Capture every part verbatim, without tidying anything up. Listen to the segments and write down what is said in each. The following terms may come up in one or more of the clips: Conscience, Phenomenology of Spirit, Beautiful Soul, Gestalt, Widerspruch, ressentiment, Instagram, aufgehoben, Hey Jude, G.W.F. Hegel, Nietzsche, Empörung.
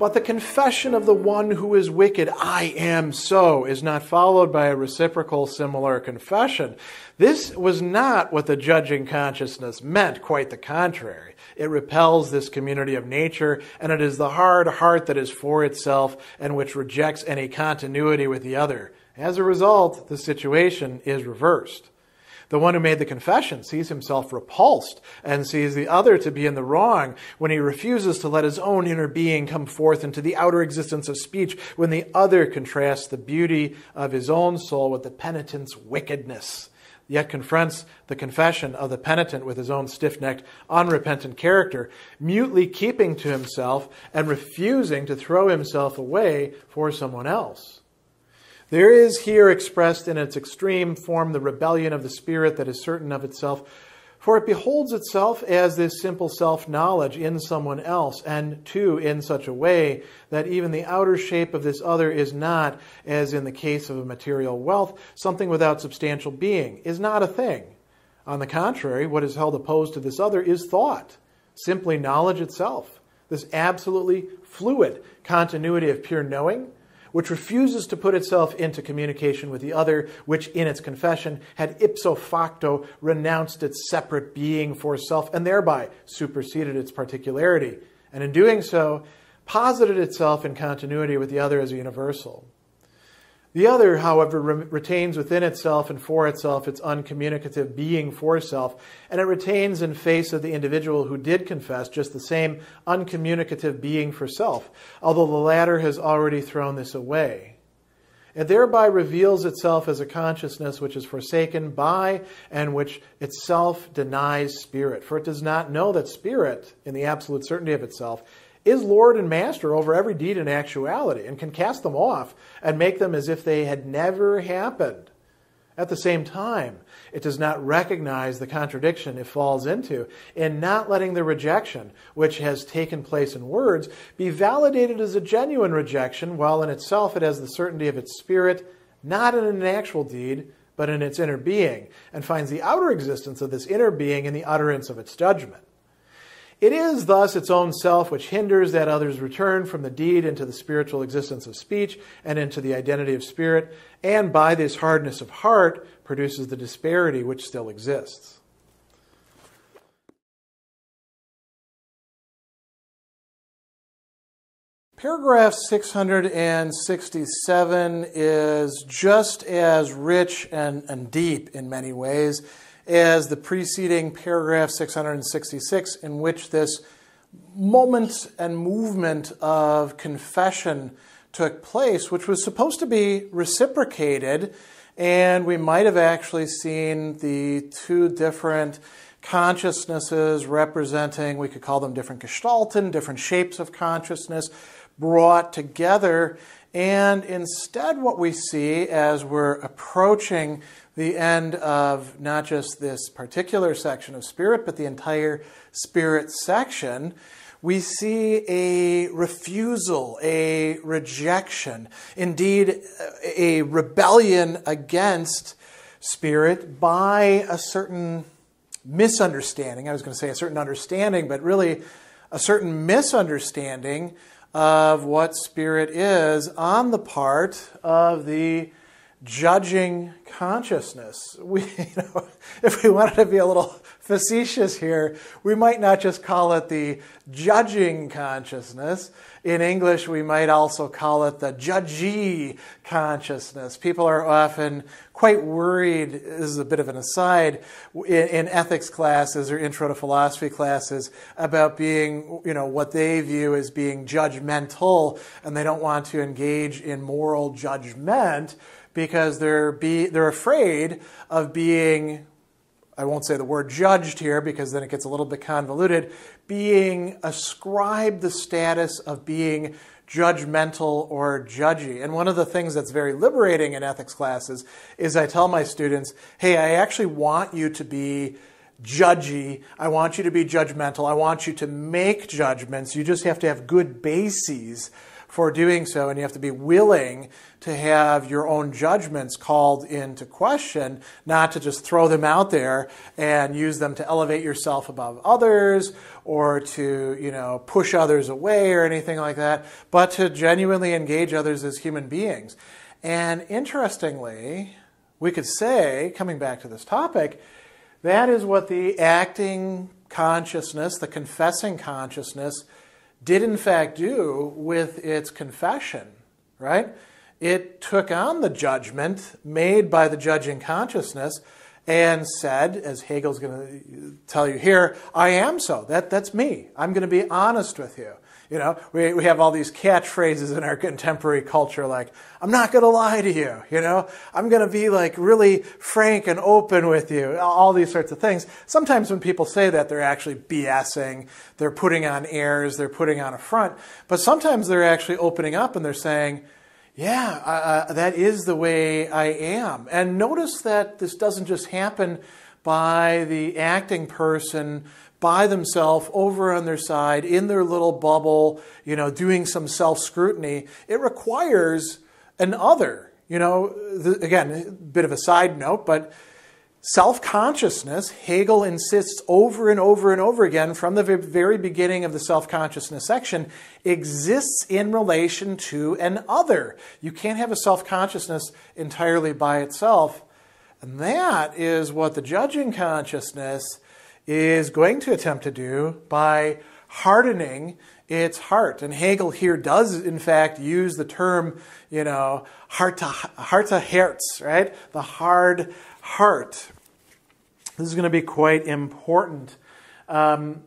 but the confession of the one who is wicked, I am so, is not followed by a reciprocal similar confession. This was not what the judging consciousness meant, quite the contrary. It repels this community of nature, and it is the hard heart that is for itself and which rejects any continuity with the other. As a result, the situation is reversed. The one who made the confession sees himself repulsed and sees the other to be in the wrong when he refuses to let his own inner being come forth into the outer existence of speech, when the other contrasts the beauty of his own soul with the penitent's wickedness, yet confronts the confession of the penitent with his own stiff-necked, unrepentant character, mutely keeping to himself and refusing to throw himself away for someone else. There is here expressed in its extreme form the rebellion of the spirit that is certain of itself, for it beholds itself as this simple self-knowledge in someone else, and too in such a way that even the outer shape of this other is not, as in the case of a material wealth, something without substantial being, is not a thing. On the contrary, what is held opposed to this other is thought, simply knowledge itself, this absolutely fluid continuity of pure knowing, which refuses to put itself into communication with the other, which in its confession had ipso facto renounced its separate being for self and thereby superseded its particularity, and in doing so, posited itself in continuity with the other as a universal. The other, however, re retains within itself and for itself its uncommunicative being for self, and it retains in face of the individual who did confess just the same uncommunicative being for self, although the latter has already thrown this away. It thereby reveals itself as a consciousness which is forsaken by and which itself denies spirit, for it does not know that spirit, in the absolute certainty of itself, is Lord and Master over every deed and actuality, and can cast them off and make them as if they had never happened. At the same time, it does not recognize the contradiction it falls into in not letting the rejection, which has taken place in words, be validated as a genuine rejection, while in itself it has the certainty of its spirit, not in an actual deed, but in its inner being, and finds the outer existence of this inner being in the utterance of its judgment. It is thus its own self which hinders that other's return from the deed into the spiritual existence of speech and into the identity of spirit, and by this hardness of heart produces the disparity which still exists. Paragraph six hundred sixty-seven is just as rich and, and deep in many ways as the preceding paragraph six hundred sixty-six, in which this moment and movement of confession took place, which was supposed to be reciprocated, and we might have actually seen the two different consciousnesses representing, we could call them different gestalten, different shapes of consciousness, brought together. And instead what we see as we're approaching the end of not just this particular section of spirit, but the entire spirit section, we see a refusal, a rejection, indeed a rebellion against spirit by a certain misunderstanding. I was going to say a certain understanding, but really a certain misunderstanding of what spirit is on the part of the judging consciousness. We, you know, if we wanted to be a little facetious here, we might not just call it the judging consciousness. In English, we might also call it the judgy consciousness. People are often quite worried, this is a bit of an aside, in, in ethics classes or intro to philosophy classes about being, you know, what they view as being judgmental, and they don't want to engage in moral judgment, because they're, be, they're afraid of being, I won't say the word judged here because then it gets a little bit convoluted, being ascribed the status of being judgmental or judgy. And one of the things that's very liberating in ethics classes is I tell my students, hey, I actually want you to be judgy. I want you to be judgmental. I want you to make judgments. You just have to have good bases for doing so, and you have to be willing to have your own judgments called into question, not to just throw them out there and use them to elevate yourself above others or to, you know, push others away or anything like that, but to genuinely engage others as human beings. And interestingly, we could say, coming back to this topic, that is what the acting consciousness, the confessing consciousness, did in fact do with its confession, right? It took on the judgment made by the judging consciousness and said, as Hegel's going to tell you here, I am so. That, that's me. I'm going to be honest with you. You know, we, we have all these catchphrases in our contemporary culture like, I'm not going to lie to you, you know, I'm going to be like really frank and open with you, all these sorts of things. Sometimes when people say that, they're actually BSing, they're putting on airs, they're putting on a front, but sometimes they're actually opening up and they're saying, yeah, uh, that is the way I am. And notice that this doesn't just happen by the acting person by themselves over on their side in their little bubble, you know, doing some self-scrutiny. It requires an other, you know, the, again, a bit of a side note, but self-consciousness, Hegel insists over and over and over again from the very beginning of the self-consciousness section, exists in relation to an other. You can't have a self-consciousness entirely by itself. And that is what the judging consciousness is going to attempt to do by hardening its heart. And Hegel here does, in fact, use the term, you know, heart to, heart to herz, right? The hard heart. This is going to be quite important. Um,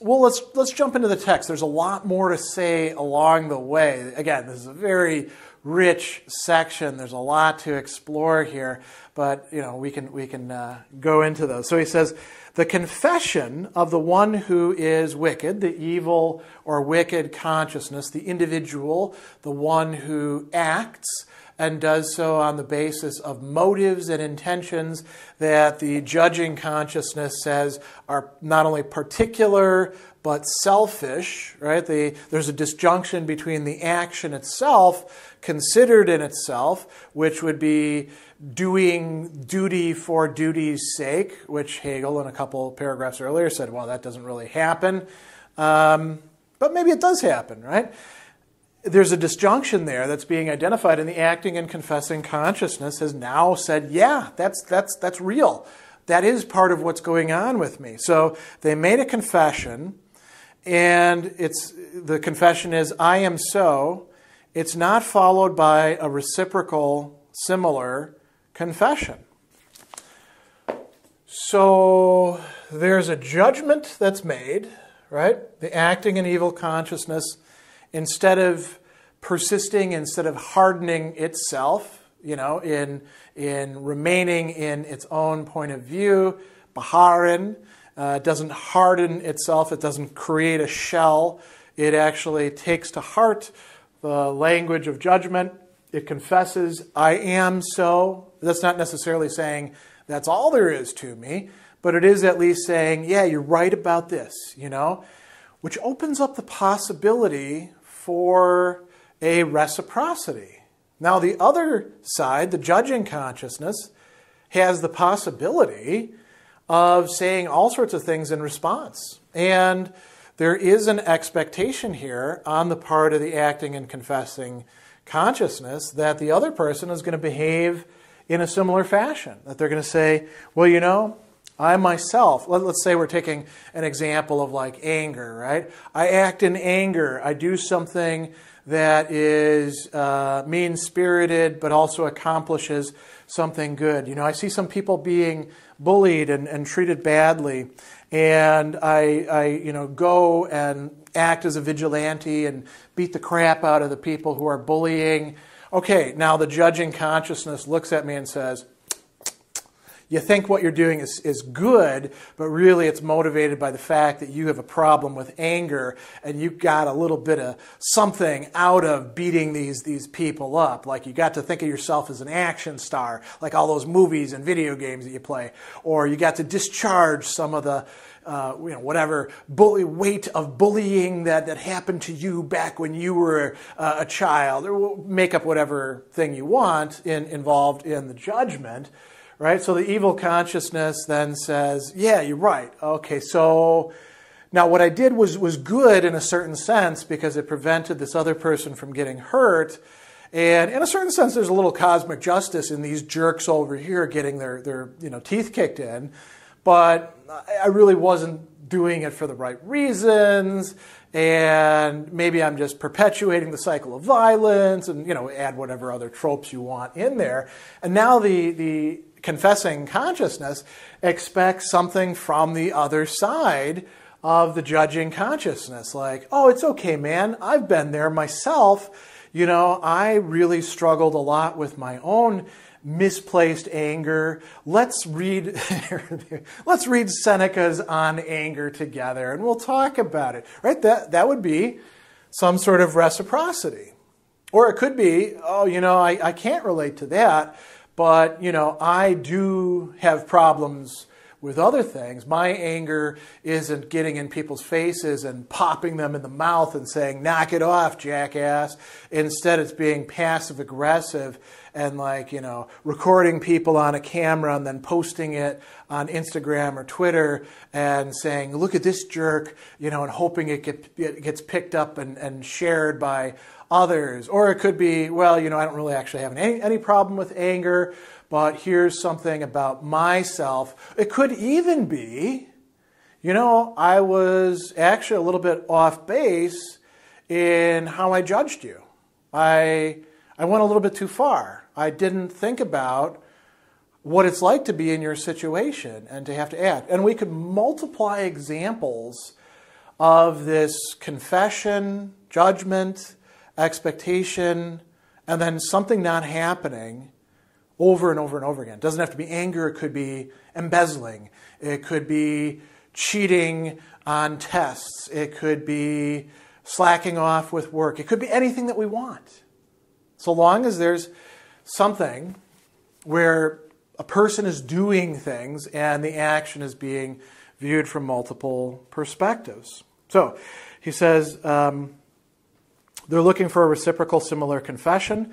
well, let's, let's jump into the text. There's a lot more to say along the way. Again, this is a very rich section. There's a lot to explore here, but you know, we can we can uh, go into those. So he says, the confession of the one who is wicked, the evil or wicked consciousness, the individual, the one who acts and does so on the basis of motives and intentions that the judging consciousness says are not only particular but selfish, right? The, there's a disjunction between the action itself, considered in itself, which would be doing duty for duty's sake, which Hegel in a couple paragraphs earlier said, well, that doesn't really happen. Um, but maybe it does happen, right? There's a disjunction there that's being identified, and the acting and confessing consciousness has now said, yeah, that's, that's, that's real. That is part of what's going on with me. So they made a confession, and it's, the confession is, I am so. It's not followed by a reciprocal, similar confession. So there's a judgment that's made, right? The acting and evil consciousness, instead of persisting, instead of hardening itself, you know, in, in remaining in its own point of view, Baharin, uh, doesn't harden itself, it doesn't create a shell, it actually takes to heart the language of judgment, it confesses, I am so. That's not necessarily saying that's all there is to me, but it is at least saying, yeah, you're right about this, you know, which opens up the possibility for a reciprocity. Now, the other side, the judging consciousness, has the possibility of saying all sorts of things in response. And there is an expectation here on the part of the acting and confessing consciousness that the other person is going to behave in a similar fashion, that they're going to say, well, you know, I myself, let's say we're taking an example of like anger, right? I act in anger. I do something that is uh, mean-spirited, but also accomplishes something good. You know, I see some people being bullied and, and treated badly, and I, I, you know, go and act as a vigilante and beat the crap out of the people who are bullying. Okay, now the judging consciousness looks at me and says, You think what you're doing is, is good, but really it's motivated by the fact that you have a problem with anger and you got a little bit of something out of beating these, these people up. Like you got to think of yourself as an action star, like all those movies and video games that you play. Or you got to discharge some of the Uh, you know, whatever bully, weight of bullying that, that happened to you back when you were uh, a child, or make up whatever thing you want in, involved in the judgment, right? So the evil consciousness then says, yeah, you're right. Okay, so now what I did was, was good in a certain sense because it prevented this other person from getting hurt. And in a certain sense, there's a little cosmic justice in these jerks over here getting their, their you know, teeth kicked in. But I really wasn't doing it for the right reasons, and maybe I'm just perpetuating the cycle of violence, and you know, add whatever other tropes you want in there. And now the, the confessing consciousness expects something from the other side of the judging consciousness, like, oh, it's okay, man, I've been there myself. You know, I really struggled a lot with my own misplaced anger. Let's read, let's read Seneca's On Anger together, and we'll talk about it. Right? That that would be some sort of reciprocity, or it could be, oh, you know, I, I can't relate to that, but you know, I do have problems with other things. My anger isn't getting in people's faces and popping them in the mouth and saying, knock it off, jackass. Instead, it's being passive aggressive and like, you know, recording people on a camera and then posting it on Instagram or Twitter and saying, look at this jerk, you know, and hoping it, get, it gets picked up and, and shared by others. Or it could be, well, you know, I don't really actually have any, any problem with anger, but here's something about myself. It could even be, you know, I was actually a little bit off base in how I judged you. I, I went a little bit too far. I didn't think about what it's like to be in your situation and to have to act. And we could multiply examples of this confession, judgment, expectation, and then something not happening over and over and over again. It doesn't have to be anger. It could be embezzling. It could be cheating on tests. It could be slacking off with work. It could be anything that we want. So long as there's something where a person is doing things and the action is being viewed from multiple perspectives. So he says um, they're looking for a reciprocal similar confession.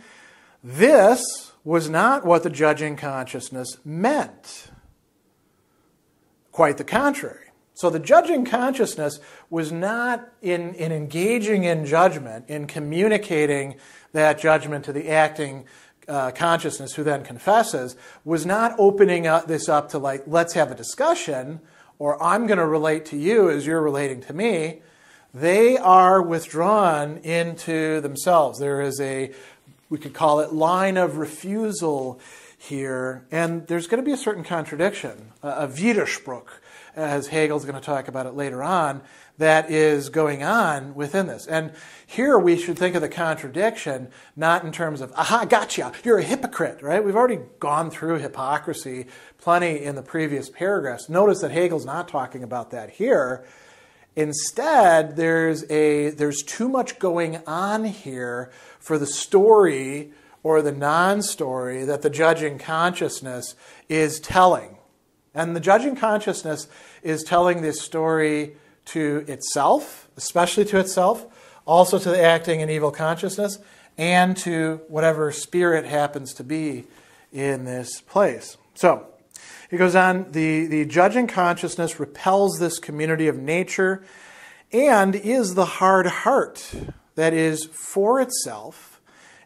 This was not what the judging consciousness meant. Quite the contrary. So the judging consciousness was not in, in engaging in judgment, in communicating that judgment to the acting uh, consciousness who then confesses, was not opening up this up to like, let's have a discussion, or I'm going to relate to you as you're relating to me. They are withdrawn into themselves. There is a we could call it line of refusal here. And there's going to be a certain contradiction, a Widerspruch, as Hegel's going to talk about it later on, that is going on within this. And here we should think of the contradiction not in terms of, aha, gotcha, you're a hypocrite, right? We've already gone through hypocrisy plenty in the previous paragraphs. Notice that Hegel's not talking about that here. Instead, there's, a, there's too much going on here for the story or the non-story that the judging consciousness is telling. And the judging consciousness is telling this story to itself, especially to itself, also to the acting and evil consciousness, and to whatever spirit happens to be in this place. So he goes on, the, the judging consciousness repels this community of nature and is the hard heart that is for itself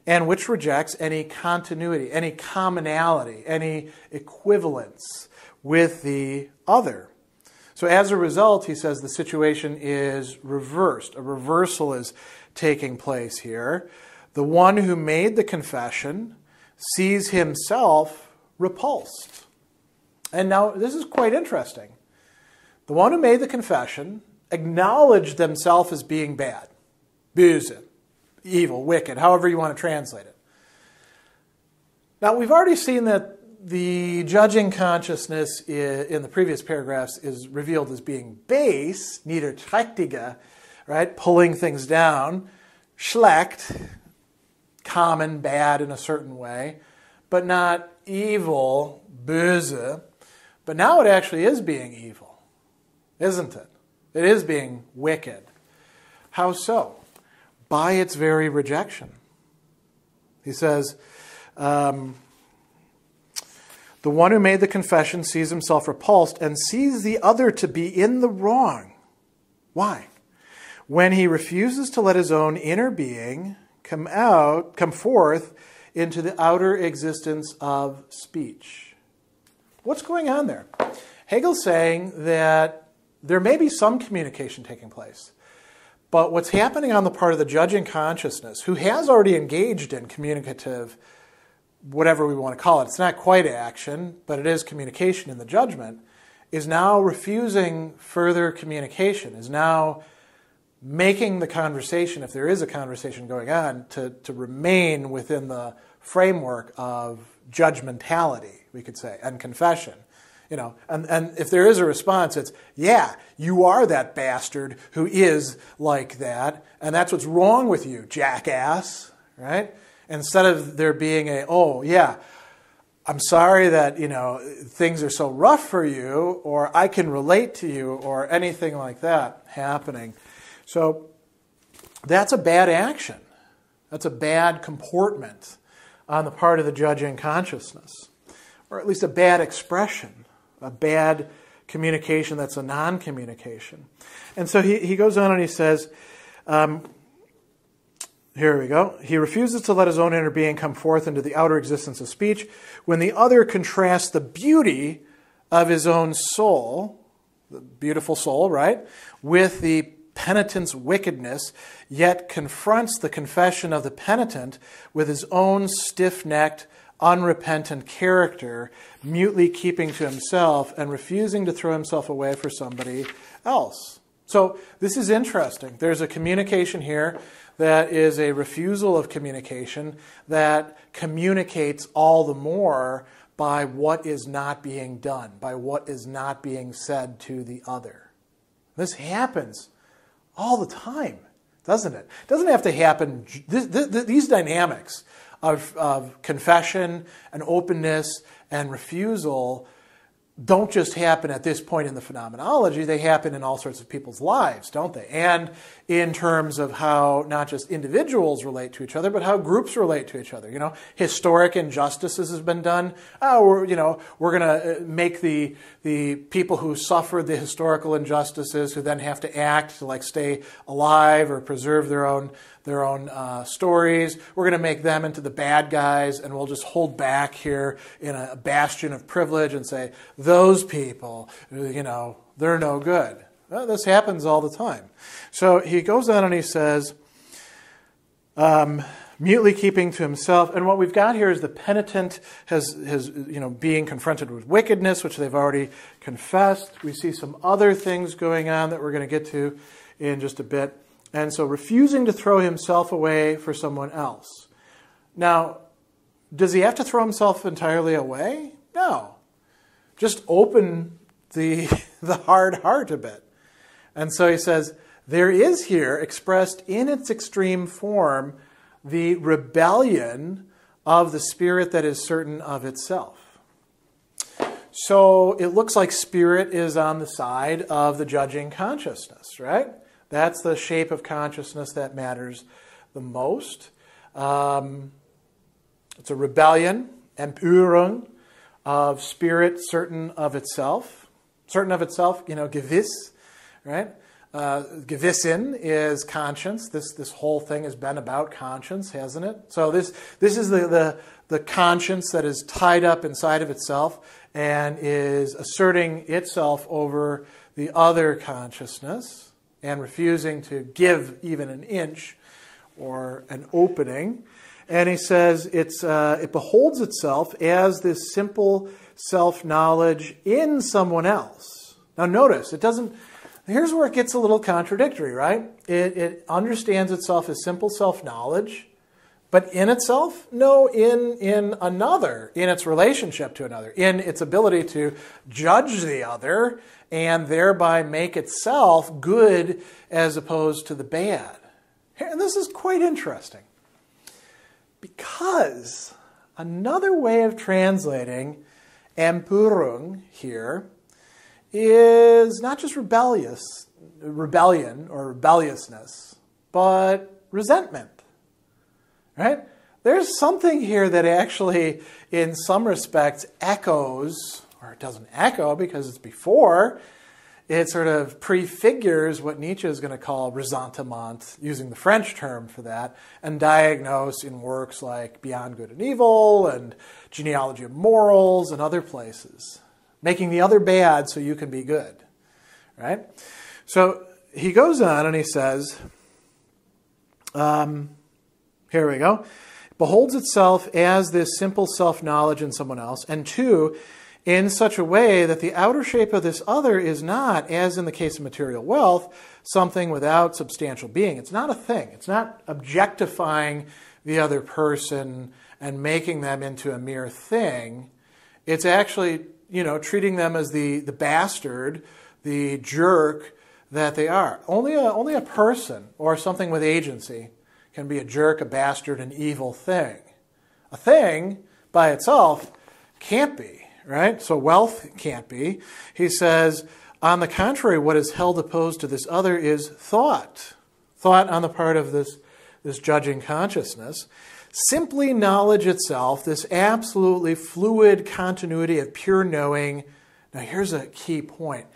and which rejects any continuity, any commonality, any equivalence with the other. So as a result, he says the situation is reversed. A reversal is taking place here. The one who made the confession sees himself repulsed. And now this is quite interesting. The one who made the confession acknowledged themselves as being bad, booze, evil, wicked, however you want to translate it. Now we've already seen that the judging consciousness in the previous paragraphs is revealed as being base, niederträchtige, right? Pulling things down, schlecht, common, bad in a certain way, but not evil, böse. But now it actually is being evil, isn't it? It is being wicked. How so? By its very rejection. He says, um, the one who made the confession sees himself repulsed and sees the other to be in the wrong. Why? When he refuses to let his own inner being come out, come forth into the outer existence of speech. What's going on there? Hegel's saying that there may be some communication taking place, but what's happening on the part of the judging consciousness, who has already engaged in communicative, whatever we want to call it, it's not quite action, but it is communication in the judgment, is now refusing further communication, is now making the conversation, if there is a conversation going on, to, to remain within the framework of judgmentality, we could say, and confession. You know, and, and if there is a response, it's, yeah, you are that bastard who is like that, and that's what's wrong with you, jackass, right? Instead of there being a, oh, yeah, I'm sorry that, you know, things are so rough for you, or I can relate to you, or anything like that happening. So that's a bad action. That's a bad comportment on the part of the judging consciousness, or at least a bad expression, a bad communication that's a non-communication. And so he, he goes on and he says, um, here we go. He refuses to let his own inner being come forth into the outer existence of speech when the other contrasts the beauty of his own soul, the beautiful soul, right, with the penitent's wickedness, yet confronts the confession of the penitent with his own stiff-necked, unrepentant character, mutely keeping to himself and refusing to throw himself away for somebody else. So this is interesting. There's a communication here that is a refusal of communication that communicates all the more by what is not being done, by what is not being said to the other. This happens all the time, doesn't it? It doesn't have to happen. This, this, these dynamics Of, of confession and openness and refusal don't just happen at this point in the phenomenology. They happen in all sorts of people's lives, don't they? And in terms of how not just individuals relate to each other, but how groups relate to each other. You know, historic injustices has been done. Oh, we're, you know, we're going to make the the people who suffered the historical injustices, who then have to act to like stay alive or preserve their own their own uh, stories. We're going to make them into the bad guys, and we'll just hold back here in a bastion of privilege and say, those people, you know, they're no good. Well, this happens all the time. So he goes on and he says, um, mutely keeping to himself. And what we've got here is the penitent has, has, you know, being confronted with wickedness, which they've already confessed. We see some other things going on that we're going to get to in just a bit. And so refusing to throw himself away for someone else. Now, does he have to throw himself entirely away? No. Just open the, the hard heart a bit. And so he says, there is here expressed in its extreme form the rebellion of the spirit that is certain of itself. So it looks like spirit is on the side of the judging consciousness, right? That's the shape of consciousness that matters the most. Um, it's a rebellion, Empörung, of spirit certain of itself. Certain of itself, you know, gewiss, right? Uh, gewissen is conscience. This, this whole thing has been about conscience, hasn't it? So this, this is the, the, the conscience that is tied up inside of itself and is asserting itself over the other consciousness, and refusing to give even an inch or an opening. And he says it's, uh, it beholds itself as this simple self-knowledge in someone else. Now notice, it doesn't, here's where it gets a little contradictory, right? It, it understands itself as simple self-knowledge, But in itself? No, in, in another, in its relationship to another, in its ability to judge the other and thereby make itself good as opposed to the bad. And this is quite interesting because another way of translating Empörung here is not just rebellious, rebellion or rebelliousness, but resentment. Right? There's something here that actually, in some respects, echoes, or it doesn't echo because it's before, it sort of prefigures what Nietzsche is going to call ressentiment, using the French term for that, and diagnose in works like Beyond Good and Evil and Genealogy of Morals and other places, making the other bad so you can be good. Right? So he goes on and he says, um, here we go. Beholds itself as this simple self-knowledge in someone else, and two, in such a way that the outer shape of this other is not, as in the case of material wealth, something without substantial being. It's not a thing. It's not objectifying the other person and making them into a mere thing. It's actually, you know, treating them as the, the bastard, the jerk that they are. Only a, only a person or something with agency can be a jerk, a bastard, an evil thing. A thing by itself can't be, right? So wealth can't be. He says, on the contrary, what is held opposed to this other is thought. Thought on the part of this, this judging consciousness. Simply knowledge itself, this absolutely fluid continuity of pure knowing. Now here's a key point,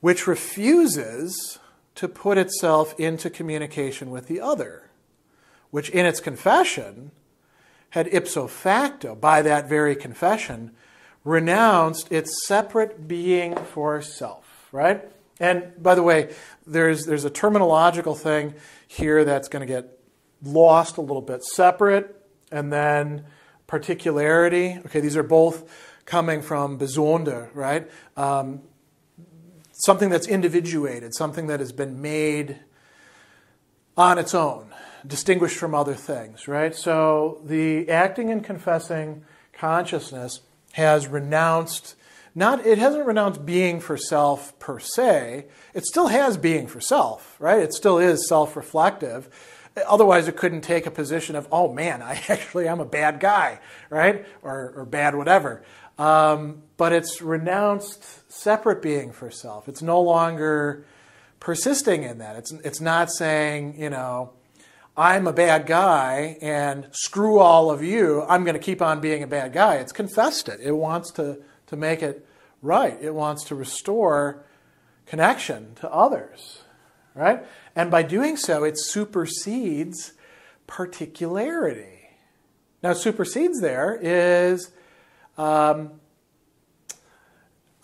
which refuses to put itself into communication with the other, which in its confession had ipso facto, by that very confession, renounced its separate being for self, right? And by the way, there's, there's a terminological thing here that's going to get lost a little bit. Separate and then particularity. Okay, these are both coming from besonder, right? Um, something that's individuated, something that has been made on its own, distinguished from other things, right? So the acting and confessing consciousness has renounced, not, it hasn't renounced being for self per se. It still has being for self, right? It still is self-reflective. Otherwise, it couldn't take a position of, oh man, I actually am a bad guy, right? Or, or bad whatever. Um, but it's renounced separate being for self. It's no longer persisting in that. It's, it's not saying, you know, I'm a bad guy and screw all of you, I'm going to keep on being a bad guy. It's confessed it. It wants to, to make it right. It wants to restore connection to others, right? And by doing so, it supersedes particularity. Now, supersedes there is um,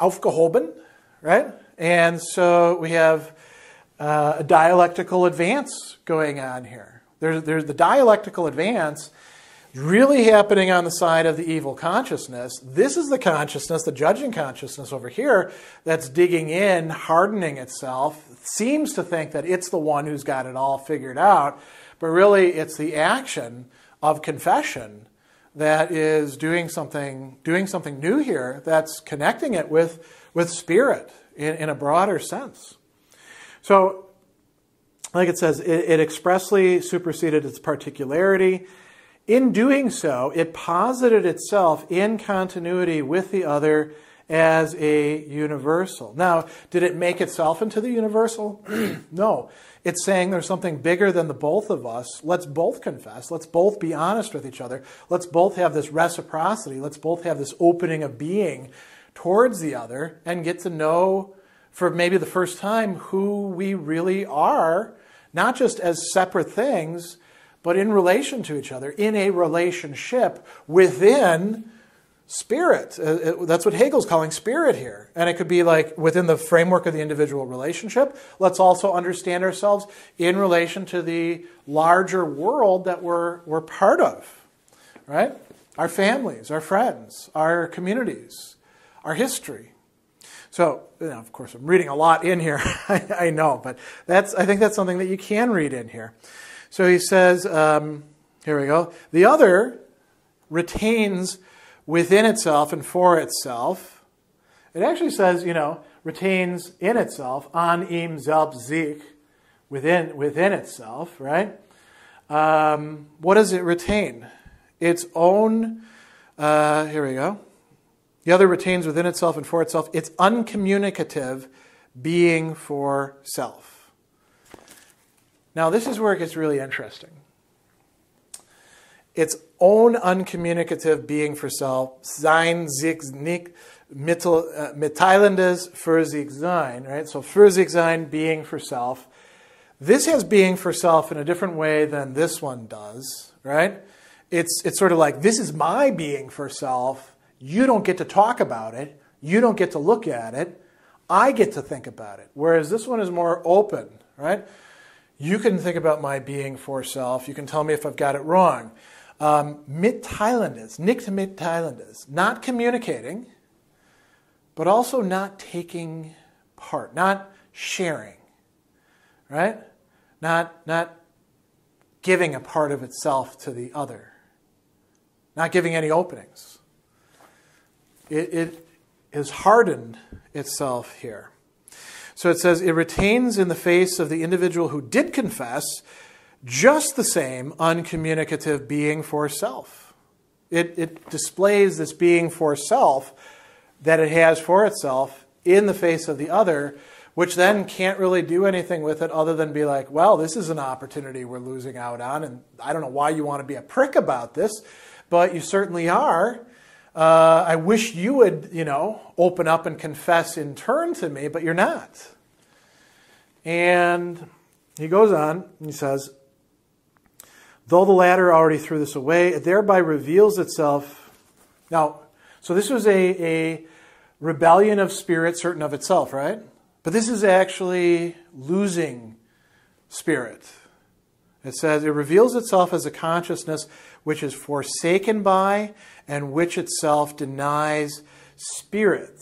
aufgehoben, right? And so we have uh, a dialectical advance going on here. There's, there's the dialectical advance really happening on the side of the evil consciousness. This is the consciousness, the judging consciousness over here, that's digging in, hardening itself, it seems to think that it's the one who's got it all figured out, but really it's the action of confession that is doing something, doing something new here that's connecting it with, with spirit in, in a broader sense. So, like it says, it, it expressly superseded its particularity. In doing so, it posited itself in continuity with the other as a universal. Now, did it make itself into the universal? No. It's saying there's something bigger than the both of us. Let's both confess. Let's both be honest with each other. Let's both have this reciprocity. Let's both have this opening of being towards the other and get to know, for maybe the first time, who we really are, not just as separate things, but in relation to each other, in a relationship within spirit. That's what Hegel's calling spirit here. And it could be like within the framework of the individual relationship. Let's also understand ourselves in relation to the larger world that we're, we're part of, right? Our families, our friends, our communities, our history. So, you know, of course, I'm reading a lot in here, I, I know, but that's, I think that's something that you can read in here. So he says, um, Here we go. The other retains within itself and for itself. It actually says, you know, retains in itself, an ihm selbst sich, within, within itself, right? Um, what does it retain? Its own, uh, here we go. The other retains within itself and for itself its uncommunicative being for self. Now, this is where it gets really interesting. Its own uncommunicative being for self, sein sich nicht mitteilendes für sich sein, right? So, für sich sein, being for self. This has being for self in a different way than this one does, right? It's, it's sort of like, this is my being for self. You don't get to talk about it. You don't get to look at it. I get to think about it. Whereas this one is more open, right? You can think about my being for self. You can tell me if I've got it wrong. Um, mitteilendes, nicht mitteilendes, not communicating, but also not taking part, not sharing, right? Not, not giving a part of itself to the other, not giving any openings. It, it has hardened itself here. So it says, it retains in the face of the individual who did confess just the same uncommunicative being for self. It, it displays this being for self that it has for itself in the face of the other, which then can't really do anything with it other than be like, well, this is an opportunity we're losing out on, and I don't know why you want to be a prick about this, but you certainly are. Uh, I wish you would, you know, open up and confess in turn to me, but you're not. And he goes on, and he says, though the latter already threw this away, it thereby reveals itself. Now, so this was a, a rebellion of spirit certain of itself, right? But this is actually losing spirit. It says, it reveals itself as a consciousness which is forsaken by and which itself denies spirit.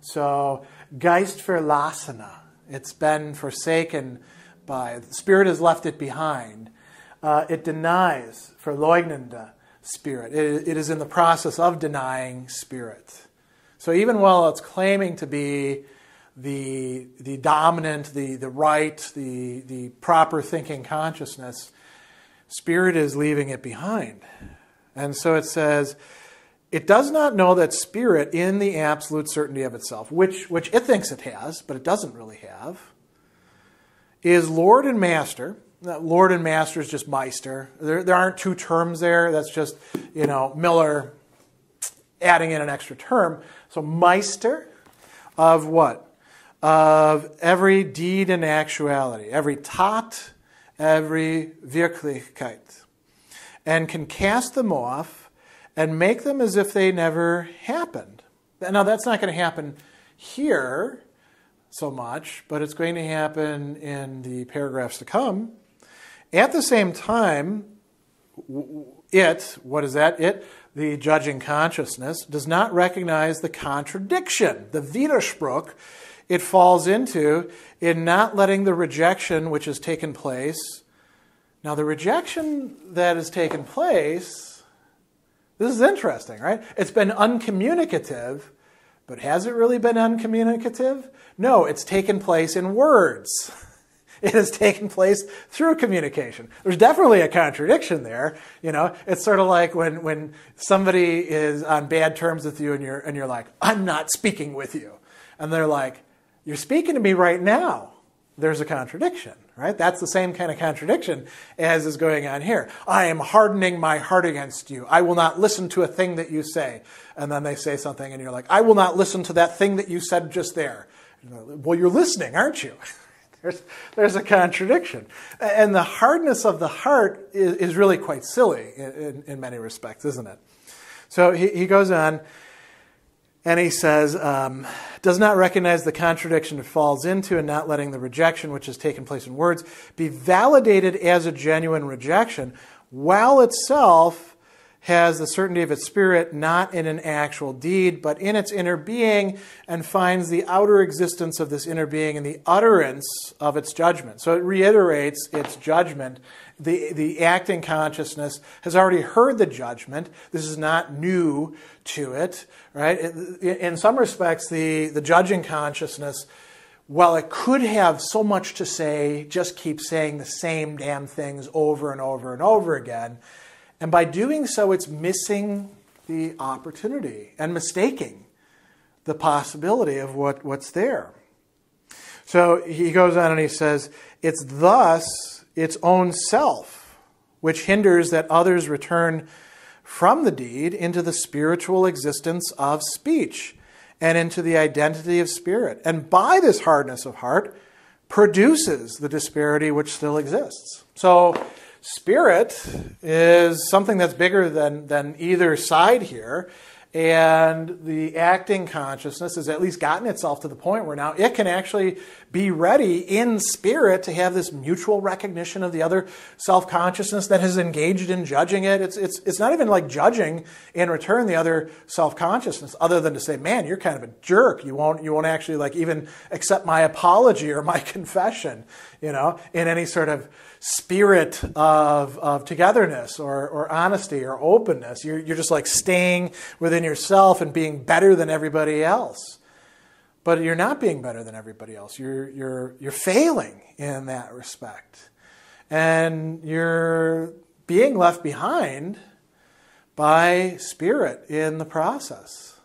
So, Geist verlassener. It's been forsaken by. Spirit has left it behind. Uh, it denies verleugnende spirit. It, it is in the process of denying spirit. So, even while it's claiming to be the, the dominant, the, the right, the, the proper thinking consciousness, spirit is leaving it behind. And so it says, it does not know that spirit in the absolute certainty of itself, which, which it thinks it has, but it doesn't really have, is Lord and Master. Lord and Master is just Meister. There, there aren't two terms there. That's just, you know, Miller adding in an extra term. So Meister of what? Of every deed and actuality, every Tat, every Wirklichkeit, and can cast them off and make them as if they never happened. Now, that's not going to happen here so much, but it's going to happen in the paragraphs to come. At the same time, it, what is that? It, the judging consciousness, does not recognize the contradiction, the Widerspruch, it falls into in not letting the rejection which has taken place. Now, the rejection that has taken place, this is interesting, right? It's been uncommunicative, but has it really been uncommunicative? No, it's taken place in words. It has taken place through communication. There's definitely a contradiction there. You know, it's sort of like when, when somebody is on bad terms with you and you're, and you're like, I'm not speaking with you. And they're like, you're speaking to me right now. There's a contradiction, right? That's the same kind of contradiction as is going on here. I am hardening my heart against you. I will not listen to a thing that you say. And then they say something and you're like, I will not listen to that thing that you said just there. Well, you're listening, aren't you? there's, there's a contradiction. And the hardness of the heart is, is really quite silly in, in, in many respects, isn't it? So he, he goes on. And he says, um, does not recognize the contradiction it falls into and not letting the rejection, which has taken place in words, be validated as a genuine rejection, while itself has the certainty of its spirit not in an actual deed, but in its inner being, and finds the outer existence of this inner being in the utterance of its judgment. So it reiterates its judgment. The, the acting consciousness has already heard the judgment. This is not new to it, right? In some respects, the, the judging consciousness, while it could have so much to say, just keeps saying the same damn things over and over and over again. And by doing so, it's missing the opportunity and mistaking the possibility of what, what's there. So he goes on and he says, it's thus its own self which hinders that others return from the deed into the spiritual existence of speech and into the identity of spirit. And by this hardness of heart produces the disparity which still exists. So spirit is something that's bigger than, than either side here, and the acting consciousness has at least gotten itself to the point where now it can actually be ready in spirit to have this mutual recognition of the other self-consciousness that has engaged in judging it. It's, it's, it's not even like judging in return the other self-consciousness, other than to say, man, you're kind of a jerk. You won't, you won't actually like even accept my apology or my confession, you know, in any sort of spirit of, of togetherness or, or honesty or openness. You're, you're just like staying within yourself and being better than everybody else. But you're not being better than everybody else. You're, you're, you're failing in that respect. And you're being left behind by spirit in the process.